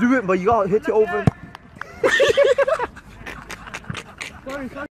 do it, but you gotta hit you over. Sorry, sorry.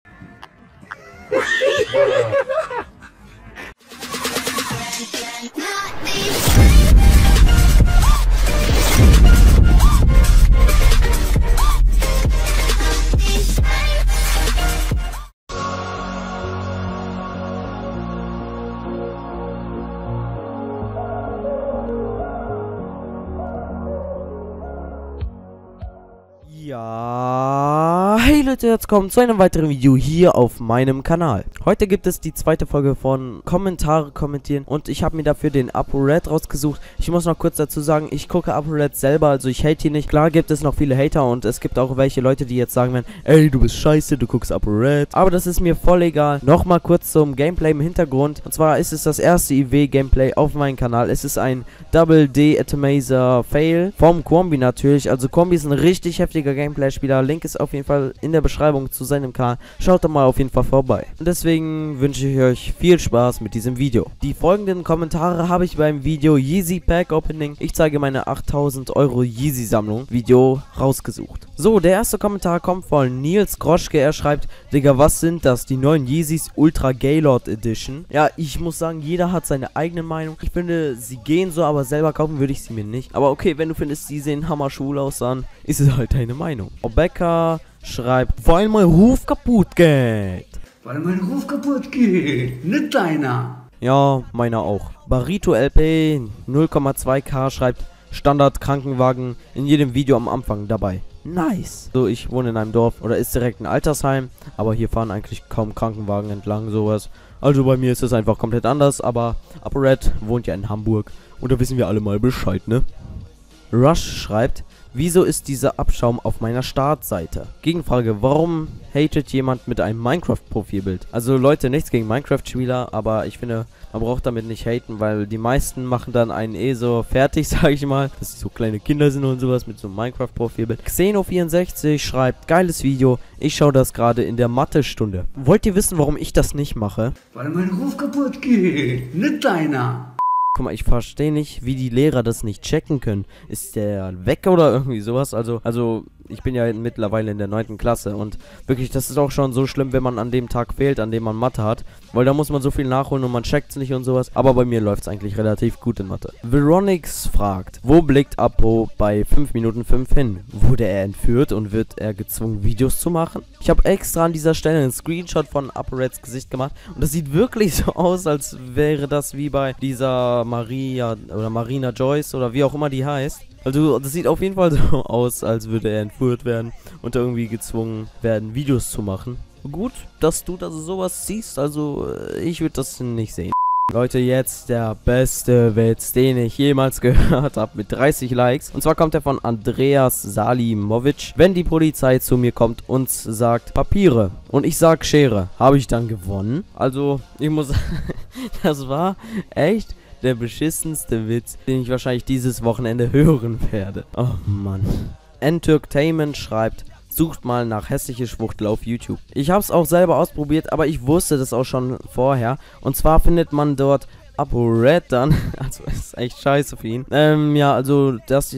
Ja, hey Leute, jetzt kommt zu einem weiteren Video hier auf meinem Kanal. Heute gibt es die zweite Folge von Kommentare kommentieren und ich habe mir dafür den ApoRed rausgesucht. Ich muss noch kurz dazu sagen, ich gucke ApoRed selber, also ich hate ihn nicht. Klar gibt es noch viele Hater und es gibt auch welche Leute, die jetzt sagen werden, ey, du bist scheiße, du guckst ApoRed. Aber das ist mir voll egal. Nochmal kurz zum Gameplay im Hintergrund. Und zwar ist es das erste IW-Gameplay auf meinem Kanal. Es ist ein Double D Atomizer Fail vom Kombi natürlich. Also Kombi ist ein richtig heftiger Gameplay-Spieler. Link ist auf jeden Fall in der Beschreibung zu seinem Kanal. Schaut da mal auf jeden Fall vorbei. Und deswegen wünsche ich euch viel Spaß mit diesem Video. Die folgenden Kommentare habe ich beim Video Yeezy Pack Opening. Ich zeige meine 8000 Euro Yeezy Sammlung Video rausgesucht. So, der erste Kommentar kommt von Nils Groschke. Er schreibt, Digga, was sind das? Die neuen Yeezys Ultra Gaylord Edition. Ja, ich muss sagen, jeder hat seine eigene Meinung. Ich finde, sie gehen so, aber selber kaufen würde ich sie mir nicht. Aber okay, wenn du findest, sie sehen hammerschul aus, dann ist es halt deine Meinung. Rebecca schreibt, weil mein Ruf kaputt geht. Weil mein Ruf kaputt geht, nicht deiner. Ja, meiner auch. Barito LP 0,2k schreibt, Standard Krankenwagen in jedem Video am Anfang dabei. Nice. So, ich wohne in einem Dorf oder ist direkt ein Altersheim, aber hier fahren eigentlich kaum Krankenwagen entlang, sowas. Also bei mir ist es einfach komplett anders, aber ApoRed wohnt ja in Hamburg und da wissen wir alle mal Bescheid, ne? Rush schreibt, wieso ist dieser Abschaum auf meiner Startseite? Gegenfrage, warum hatet jemand mit einem Minecraft-Profilbild? Also Leute, nichts gegen Minecraft-Spieler, aber ich finde, man braucht damit nicht haten, weil die meisten machen dann einen so fertig, sag ich mal. Dass sie so kleine Kinder sind und sowas mit so einem Minecraft-Profilbild. Xeno64 schreibt, geiles Video, ich schaue das gerade in der Mathe-Stunde. Wollt ihr wissen, warum ich das nicht mache? Weil mein Ruf kaputt geht, nicht deiner. Guck mal, ich verstehe nicht, wie die Lehrer das nicht checken können. Ist der weg oder irgendwie sowas? Also ich bin ja mittlerweile in der 9. Klasse und wirklich, das ist auch schon so schlimm, wenn man an dem Tag fehlt, an dem man Mathe hat. Weil da muss man so viel nachholen und man checkt es nicht und sowas. Aber bei mir läuft es eigentlich relativ gut in Mathe. Veronix fragt, wo blickt Apo bei 5 Minuten 5 hin? Wurde er entführt und wird er gezwungen, Videos zu machen? Ich habe extra an dieser Stelle einen Screenshot von ApoReds Gesicht gemacht. Und das sieht wirklich so aus, als wäre das wie bei dieser Maria oder Marina Joyce oder wie auch immer die heißt. Also das sieht auf jeden Fall so aus, als würde er entführt werden und irgendwie gezwungen werden, Videos zu machen. Gut, dass du das sowas siehst, also ich würde das nicht sehen. Leute, jetzt der beste Witz, den ich jemals gehört habe, mit 30 Likes. Und zwar kommt er von Andreas Salimowitsch. Wenn die Polizei zu mir kommt und sagt Papiere und ich sag Schere, habe ich dann gewonnen? Also ich muss sagen, das war echt der beschissenste Witz, den ich wahrscheinlich dieses Wochenende hören werde. Oh Mann. Entertainment schreibt, sucht mal nach hässliche Schwuchtel auf YouTube. Ich hab's auch selber ausprobiert, aber ich wusste das auch schon vorher. Und zwar findet man dort ApoRed dann. Also ist echt scheiße für ihn. Ja, also das,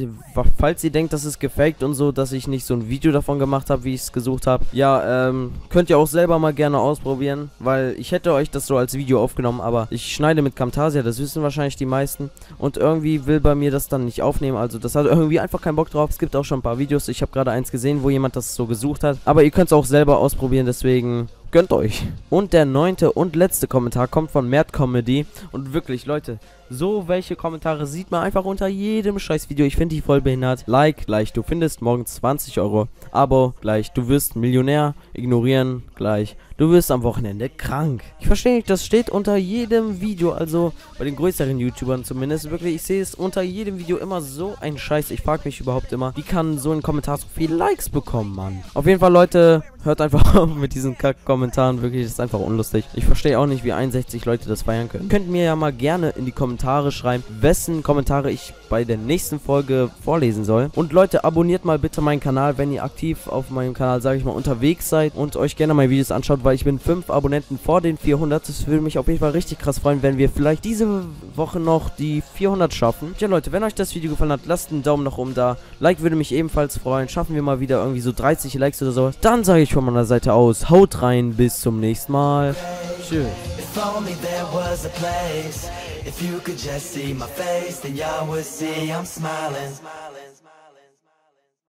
falls ihr denkt, das ist gefaked und so, dass ich nicht so ein Video davon gemacht habe, wie ich es gesucht habe. Ja, könnt ihr auch selber mal gerne ausprobieren, weil ich hätte euch das so als Video aufgenommen, aber ich schneide mit Camtasia, das wissen wahrscheinlich die meisten. Und irgendwie will bei mir das dann nicht aufnehmen, also das hat irgendwie einfach keinen Bock drauf. Es gibt auch schon ein paar Videos, ich habe gerade eins gesehen, wo jemand das so gesucht hat. Aber ihr könnt es auch selber ausprobieren, deswegen gönnt euch. Und der 9. und letzte Kommentar kommt von Mert Comedy. Und wirklich, Leute, so welche Kommentare sieht man einfach unter jedem scheiß Video. Ich finde die voll behindert. Like, gleich, du findest morgen 20 Euro. Abo, gleich, du wirst Millionär. Ignorieren, gleich, du wirst am Wochenende krank. Ich verstehe nicht, das steht unter jedem Video. Also, bei den größeren YouTubern zumindest. Wirklich, ich sehe es unter jedem Video immer so ein Scheiß. Ich frage mich überhaupt immer, wie kann so ein Kommentar so viele Likes bekommen, Mann? Auf jeden Fall, Leute, hört einfach auf mit diesen Kack-Kommentaren. Wirklich, das ist einfach unlustig. Ich verstehe auch nicht, wie 61 Leute das feiern können. Könnt mir ja mal gerne in die Kommentare Kommentare schreiben, wessen Kommentare ich bei der nächsten Folge vorlesen soll. Und Leute, abonniert mal bitte meinen Kanal, wenn ihr aktiv auf meinem Kanal, sage ich mal, unterwegs seid und euch gerne meine Videos anschaut, weil ich bin 5 Abonnenten vor den 400. Das würde mich auf jeden Fall richtig krass freuen, wenn wir vielleicht diese Woche noch die 400 schaffen. Ja Leute, wenn euch das Video gefallen hat, lasst einen Daumen nach oben da. Like würde mich ebenfalls freuen. Schaffen wir mal wieder irgendwie so 30 Likes oder sowas. Dann sage ich von meiner Seite aus, haut rein, bis zum nächsten Mal. Tschüss. If only there was a place, if you could just see my face, then y'all would see I'm smiling.